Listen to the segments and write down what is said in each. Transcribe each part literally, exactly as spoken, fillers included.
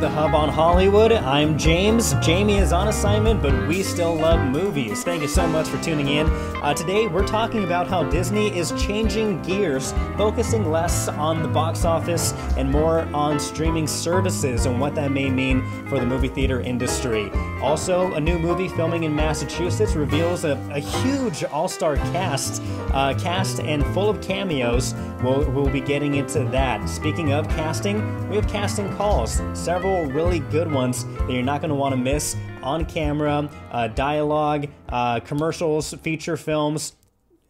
The Hub on Hollywood. I'm James. Jamie is on assignment, but we still love movies. Thank you so much for tuning in. Uh, today we're talking about how Disney is changing gears, focusing less on the box office and more on streaming services and what that may mean for the movie theater industry. Also, a new movie filming in Massachusetts reveals a, a huge all-star cast, uh, cast and full of cameos. We'll, we'll be getting into that. Speaking of casting, we have casting calls. Several really good ones that you're not going to want to miss. On camera, uh, dialogue, uh, commercials, feature films.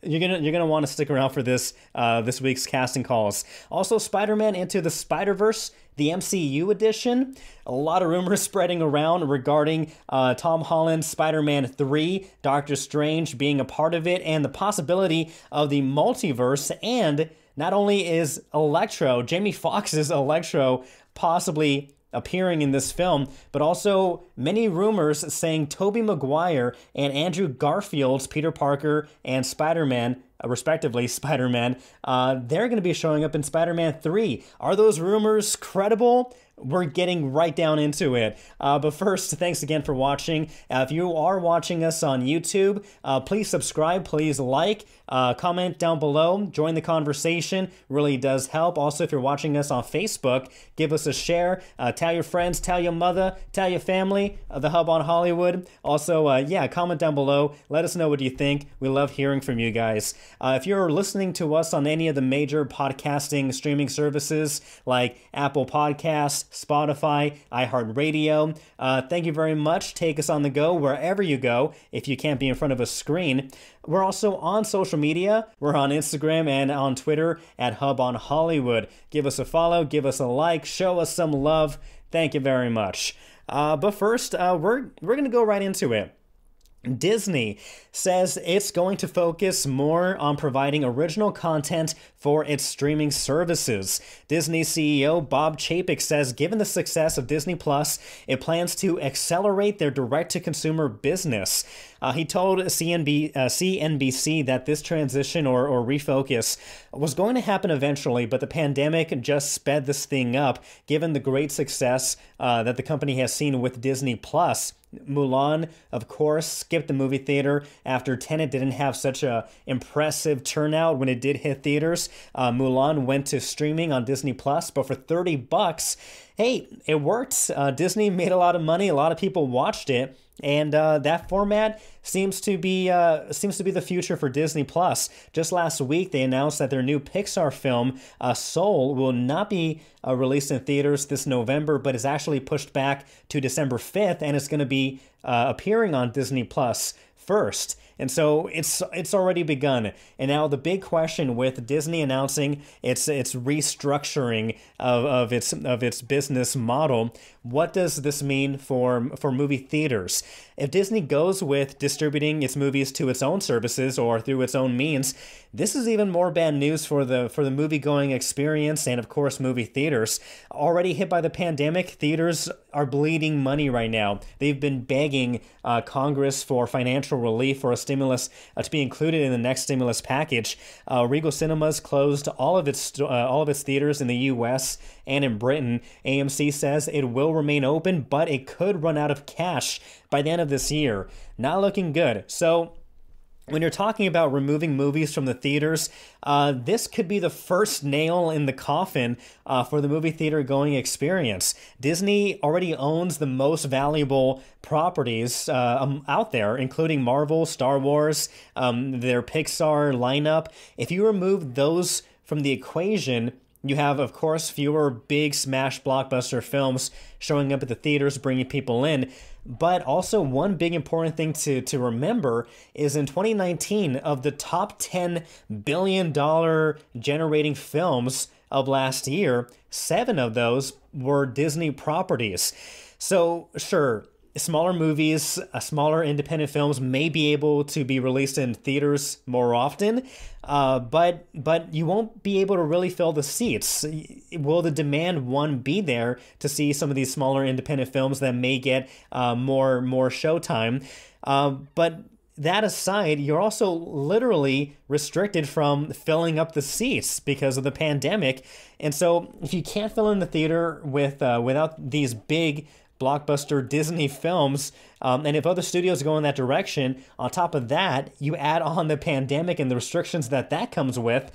You're gonna you're gonna want to stick around for this uh, this week's casting calls. Also, Spider-Man Into the Spider-Verse, the M C U edition. A lot of rumors spreading around regarding uh, Tom Holland's Spider-Man three, Doctor Strange being a part of it, and the possibility of the multiverse. And not only is Electro, Jamie Foxx's Electro, possibly appearing in this film, but also many rumors saying Tobey Maguire and Andrew Garfield's Peter Parker and Spider-Man, respectively, Spider-Man, uh, they're going to be showing up in Spider-Man three. Are those rumors credible? We're getting right down into it. Uh, but first, thanks again for watching. Uh, if you are watching us on YouTube, uh, please subscribe, please like, uh, comment down below, join the conversation. Really does help. Also, if you're watching us on Facebook, give us a share. Uh, tell your friends, tell your mother, tell your family, uh, The Hub on Hollywood. Also, uh, yeah, comment down below. Let us know what you think. We love hearing from you guys. Uh, if you're listening to us on any of the major podcasting streaming services like Apple Podcasts, Spotify, iHeartRadio. Uh, thank you very much. Take us on the go wherever you go if you can't be in front of a screen. We're also on social media. We're on Instagram and on Twitter at Hub on Hollywood. Give us a follow, give us a like, show us some love. Thank you very much. Uh, but first, uh, we're, we're going to go right into it. Disney says it's going to focus more on providing original content for its streaming services. Disney C E O Bob Chapek says given the success of Disney Plus, it plans to accelerate their direct-to-consumer business. Uh, he told C N B C that this transition or, or refocus was going to happen eventually, but the pandemic just sped this thing up given the great success uh, that the company has seen with Disney Plus. Mulan, of course, skipped the movie theater after Tenet didn't have such a impressive turnout when it did hit theaters. Uh, Mulan went to streaming on Disney Plus, but for thirty bucks, hey, it worked. Uh, Disney made a lot of money. A lot of people watched it. And uh, that format seems to be uh, seems to be the future for Disney Plus. Just last week, they announced that their new Pixar film, uh, Soul, will not be uh, released in theaters this November, but is actually pushed back to December fifth, and it's going to be uh, appearing on Disney Plus first. And so it's it's already begun. And now the big question with Disney announcing its its restructuring of, of its of its business model, what does this mean for for movie theaters? If Disney goes with distributing its movies to its own services or through its own means, this is even more bad news for the for the movie going experience and of course movie theaters. Already hit by the pandemic, theaters are bleeding money right now. They've been begging uh, Congress for financial relief or a stimulus uh, to be included in the next stimulus package. Uh, Regal Cinemas closed all of its uh, all of its theaters in the U S and in Britain. A M C says it will remain open, but it could run out of cash by the end of this year. Not looking good. So when you're talking about removing movies from the theaters, uh, this could be the first nail in the coffin uh, for the movie theater going experience. Disney already owns the most valuable properties uh, um, out there, including Marvel, Star Wars, um, their Pixar lineup. If you remove those from the equation, you have, of course, fewer big smash blockbuster films showing up at the theaters, bringing people in. But also one big important thing to, to remember is in twenty nineteen, of the top ten billion dollar generating films of last year, seven of those were Disney properties. So sure, smaller movies, uh, smaller independent films may be able to be released in theaters more often, uh, but but you won't be able to really fill the seats. Will the demand one be there to see some of these smaller independent films that may get uh, more more showtime? Uh, but that aside, you're also literally restricted from filling up the seats because of the pandemic. And so if you can't fill in the theater with uh, without these big blockbuster Disney films, um, and if other studios go in that direction, on top of that, you add on the pandemic and the restrictions that that comes with,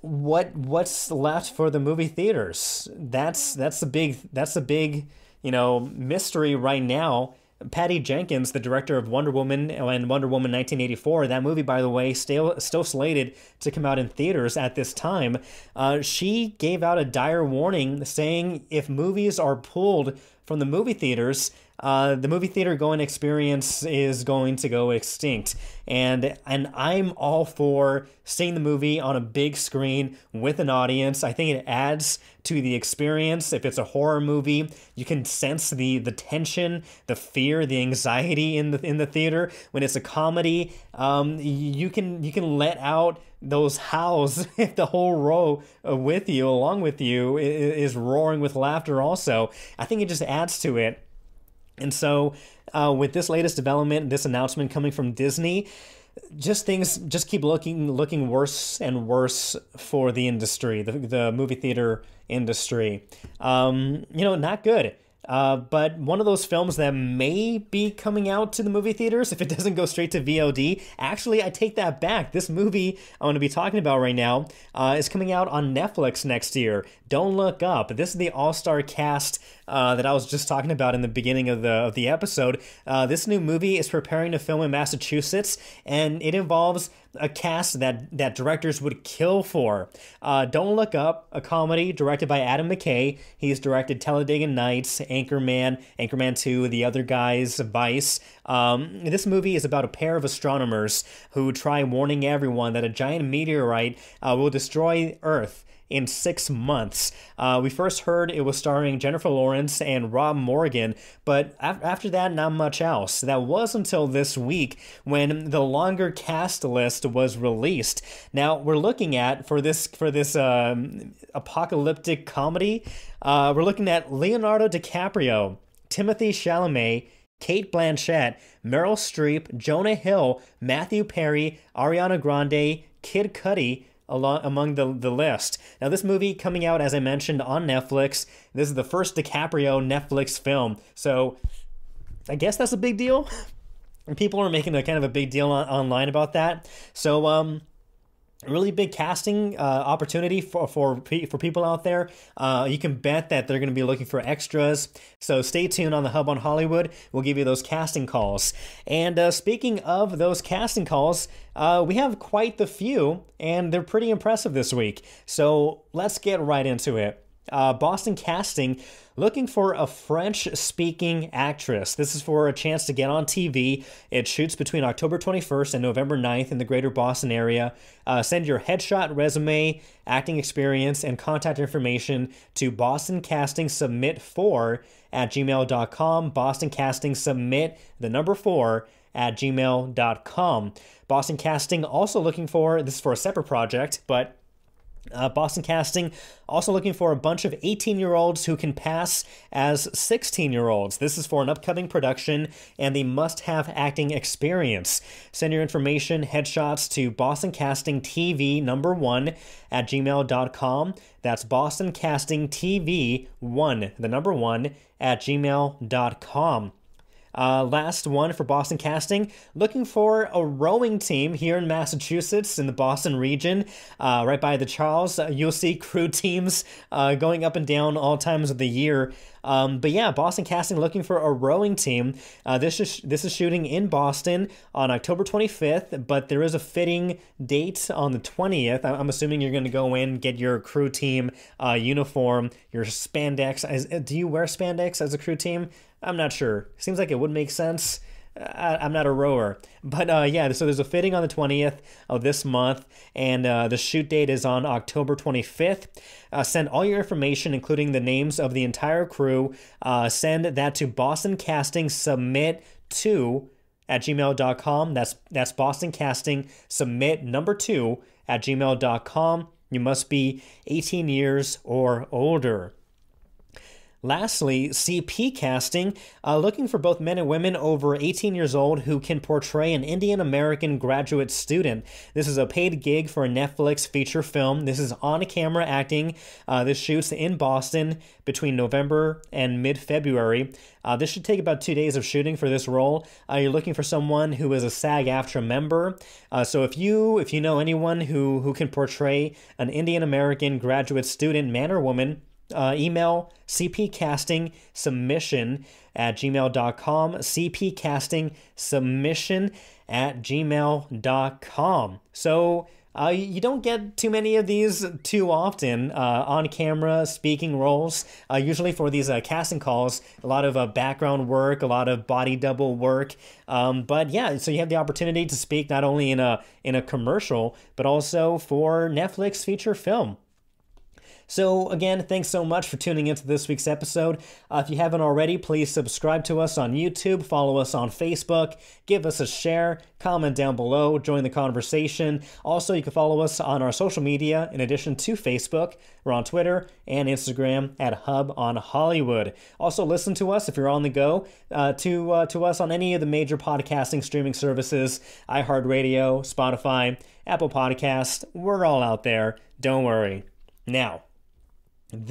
what what's left for the movie theaters? That's that's the big that's the big you know mystery right now. Patty Jenkins, the director of Wonder Woman and Wonder Woman nineteen eighty-four, that movie, by the way, still still slated to come out in theaters at this time, uh, she gave out a dire warning saying if movies are pulled from the movie theaters, uh, the movie theater going experience is going to go extinct. And and I'm all for seeing the movie on a big screen with an audience. I think it adds to the experience. If it's a horror movie, you can sense the the tension, the fear, the anxiety in the in the theater. When it's a comedy, um, you can you can let out those howls if the whole row with you, along with you, is roaring with laughter. Also, I think it just adds to it. And so uh, with this latest development, this announcement coming from Disney, just things just keep looking looking worse and worse for the industry, the, the movie theater industry. Um, you know, not good. Uh, but one of those films that may be coming out to the movie theaters if it doesn't go straight to V O D. Actually, I take that back. This movie I'm going to be talking about right now uh, is coming out on Netflix next year. Don't Look Up. This is the all-star cast uh, that I was just talking about in the beginning of the of the episode. Uh, this new movie is preparing to film in Massachusetts, and it involves a cast that that directors would kill for. Uh, Don't Look Up, a comedy directed by Adam McKay. He's directed Talladega Nights, Anchorman, Anchorman two, The Other Guys, Vice. Um, this movie is about a pair of astronomers who try warning everyone that a giant meteorite uh, will destroy Earth in six months. Uh, we first heard it was starring Jennifer Lawrence and Rob Morgan, but af after that, not much else. That was until this week when the longer cast list was released. Now we're looking at for this for this um, apocalyptic comedy. Uh, we're looking at Leonardo DiCaprio, Timothée Chalamet, Kate Blanchett, Meryl Streep, Jonah Hill, Matthew Perry, Ariana Grande, Kid Cudi, along among the the list. Now this movie coming out, as I mentioned, on Netflix. This is the first DiCaprio Netflix film, so I guess that's a big deal. And people are making a kind of a big deal on, online about that. So um, really big casting uh, opportunity for for for people out there. Uh, you can bet that they're going to be looking for extras. So stay tuned on the Hub on Hollywood. We'll give you those casting calls. And uh, speaking of those casting calls, uh, we have quite the few, and they're pretty impressive this week. So let's get right into it. Uh, Boston Casting looking for a French-speaking actress. This is for a chance to get on T V. It shoots between October twenty-first and November ninth in the greater Boston area. Uh, send your headshot, resume, acting experience, and contact information to Boston Casting Submit four at gmail dot com. Boston Casting Submit, the number four, at gmail dot com. Boston Casting also looking for, this is for a separate project, but Uh, Boston Casting also looking for a bunch of eighteen-year-olds who can pass as sixteen-year-olds. This is for an upcoming production and the must-have acting experience. Send your information, headshots, to Boston Casting T V number one at gmail dot com. That's Boston Casting T V one, the number one, at gmail dot com. Uh, last one for Boston Casting, looking for a rowing team here in Massachusetts in the Boston region, uh, right by the Charles. Uh, you'll see crew teams uh, going up and down all times of the year. Um, but yeah, Boston Casting looking for a rowing team. Uh, this is this is shooting in Boston on October twenty-fifth, but there is a fitting date on the twentieth. I'm assuming you're going to go in, get your crew team uh, uniform, your spandex. As, do you wear spandex as a crew team? I'm not sure. Seems like it would make sense. I, I'm not a rower. But uh, yeah, so there's a fitting on the twentieth of this month, and uh, the shoot date is on October twenty-fifth. Uh, send all your information, including the names of the entire crew. Uh, send that to Boston Casting Submit two at gmail dot com. That's, that's Boston Casting Submit number two at gmail dot com. You must be eighteen years or older. Lastly, C P Casting, uh, looking for both men and women over eighteen years old who can portray an Indian American graduate student. This is a paid gig for a Netflix feature film. This is on-camera acting. Uh, this shoots in Boston between November and mid-February. Uh, this should take about two days of shooting for this role. Uh, you're looking for someone who is a SAG-AFTRA member. Uh, so if you if you know anyone who, who can portray an Indian American graduate student, man or woman, Uh, email c p casting submission at gmail dot com, c p casting submission at gmail dot com. So uh, you don't get too many of these too often, uh, on-camera speaking roles. Uh, usually for these uh, casting calls, a lot of uh, background work, a lot of body double work. Um, but yeah, so you have the opportunity to speak not only in a in a commercial, but also for Netflix feature film. So again, thanks so much for tuning into this week's episode. Uh, if you haven't already, please subscribe to us on YouTube, follow us on Facebook, give us a share, comment down below, join the conversation. Also, you can follow us on our social media in addition to Facebook. We're on Twitter and Instagram at Hub on Hollywood. Also, listen to us if you're on the go, uh, to, uh, to us on any of the major podcasting streaming services, iHeartRadio, Spotify, Apple Podcasts. We're all out there. Don't worry. Now,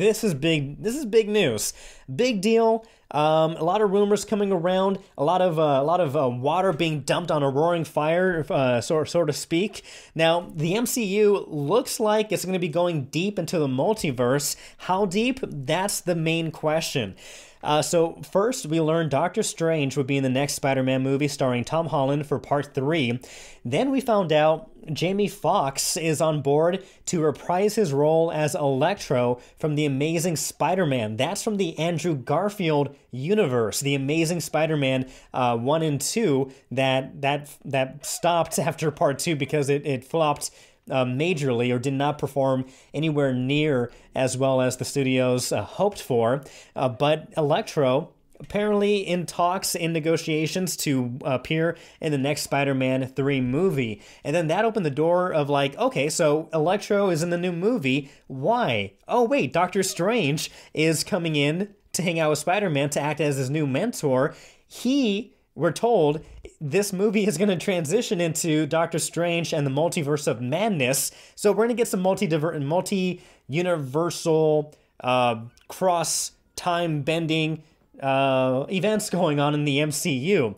This is big. This is big news, big deal. Um, a lot of rumors coming around. A lot of uh, a lot of uh, water being dumped on a roaring fire, uh, sort sort of speak. Now, the M C U looks like it's going to be going deep into the multiverse. How deep? That's the main question. Uh, so first, we learned Doctor Strange would be in the next Spider-Man movie starring Tom Holland for part three. Then we found out Jamie Foxx is on board to reprise his role as Electro from The Amazing Spider-Man. That's from the Andrew Garfield universe, The Amazing Spider-Man uh, one and two. That that that stopped after part two because it it flopped. Uh, majorly, or did not perform anywhere near as well as the studios uh, hoped for. Uh, but Electro apparently in talks, in negotiations to appear in the next Spider-Man three movie. And then that opened the door of like, okay, so Electro is in the new movie. Why? Oh, wait, Doctor Strange is coming in to hang out with Spider-Man to act as his new mentor. He, we're told, this movie is going to transition into Doctor Strange and the Multiverse of Madness. So we're going to get some multi-diverse, multi-universal, uh, cross-time-bending uh, events going on in the M C U.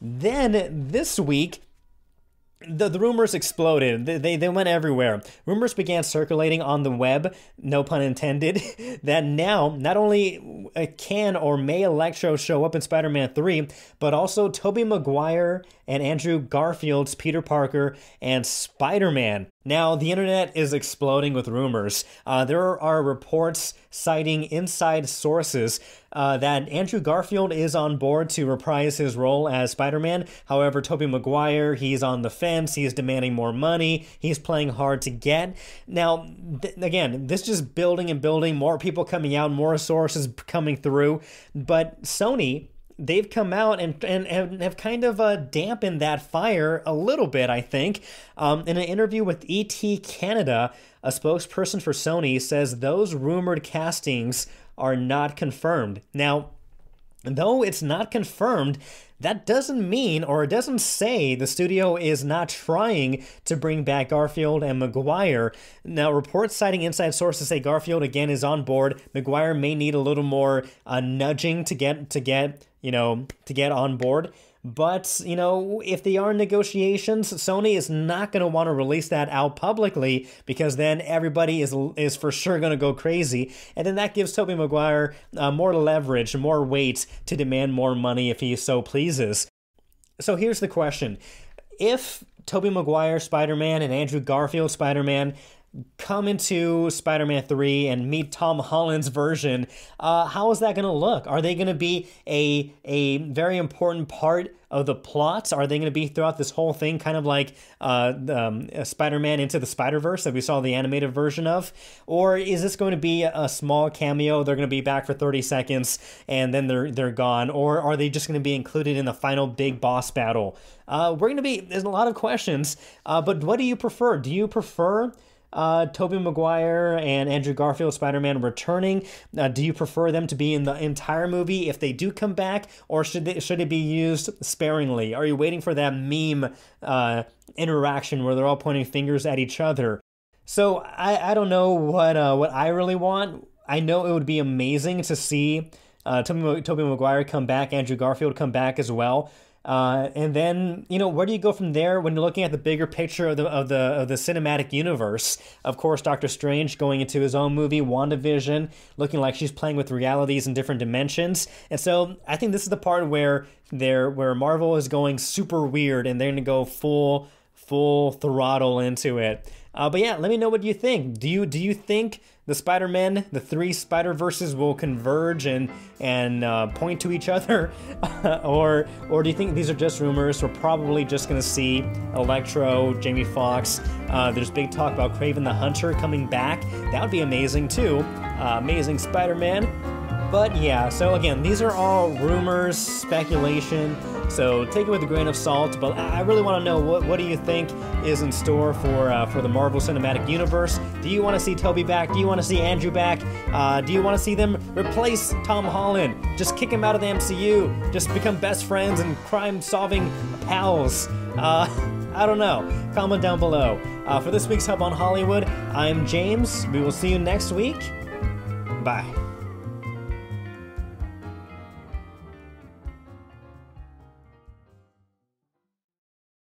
Then this week, The, the rumors exploded. They, they, they went everywhere. Rumors began circulating on the web, no pun intended, that now not only can or may Electro show up in Spider-Man three, but also Tobey Maguire and Andrew Garfield's Peter Parker and Spider-Man. Now, the internet is exploding with rumors. Uh, there are reports citing inside sources uh, that Andrew Garfield is on board to reprise his role as Spider-Man. However, Tobey Maguire, he's on the fence. He's demanding more money. He's playing hard to get. Now, th again, this is just building and building. More people coming out, more sources coming through. But Sony, they've come out and, and, and have kind of uh, dampened that fire a little bit, I think. Um, in an interview with E T Canada, a spokesperson for Sony says those rumored castings are not confirmed. Now, though it's not confirmed, that doesn't mean, or it doesn't say, the studio is not trying to bring back Garfield and Maguire. Now, reports citing inside sources say Garfield, again, is on board. Maguire may need a little more uh, nudging to get, to get, you know, to get on board. But, you know, if they are in negotiations, Sony is not going to want to release that out publicly because then everybody is is for sure going to go crazy. And then that gives Tobey Maguire uh, more leverage, more weight to demand more money if he so pleases. So here's the question. If Tobey Maguire Spider-Man and Andrew Garfield Spider-Man come into Spider-Man three and meet Tom Holland's version, uh, how is that going to look? Are they going to be a a very important part of the plots? Are they going to be throughout this whole thing, kind of like uh, um, Spider-Man Into the Spider-Verse that we saw the animated version of? Or is this going to be a small cameo? They're going to be back for thirty seconds and then they're they're gone. Or are they just going to be included in the final big boss battle? Uh, we're going to be, there's a lot of questions, uh, but what do you prefer? Do you prefer uh, Tobey Maguire and Andrew Garfield Spider-Man returning. Uh, do you prefer them to be in the entire movie if they do come back, or should they, should it be used sparingly? Are you waiting for that meme uh, interaction where they're all pointing fingers at each other? So I, I don't know what uh, what I really want. I know it would be amazing to see uh, Tobey, Tobey Maguire come back, Andrew Garfield come back as well. Uh, and then, you know, where do you go from there when you're looking at the bigger picture of the of the of the cinematic universe? Of course, Doctor Strange going into his own movie, WandaVision, looking like she's playing with realities in different dimensions. And so I think this is the part where they're, where Marvel is going super weird and they're going to go full full throttle into it. Uh, but yeah, let me know what you think. Do you do you think the Spider-Men, the three Spider-verses, will converge and and uh, point to each other, or or do you think these are just rumors? We're probably just gonna see Electro, Jamie Foxx. Uh, there's big talk about Kraven the Hunter coming back. That would be amazing too. Uh, Amazing Spider-Man. But yeah, so again, these are all rumors, speculation. So take it with a grain of salt, but I really want to know what what do you think is in store for uh, for the Marvel Cinematic Universe? Do you want to see Tobey back? Do you want to see Andrew back? Uh, do you want to see them replace Tom Holland? Just kick him out of the M C U. Just become best friends and crime-solving pals. Uh, I don't know. Comment down below. Uh, for this week's Hub on Hollywood, I'm James. We will see you next week. Bye.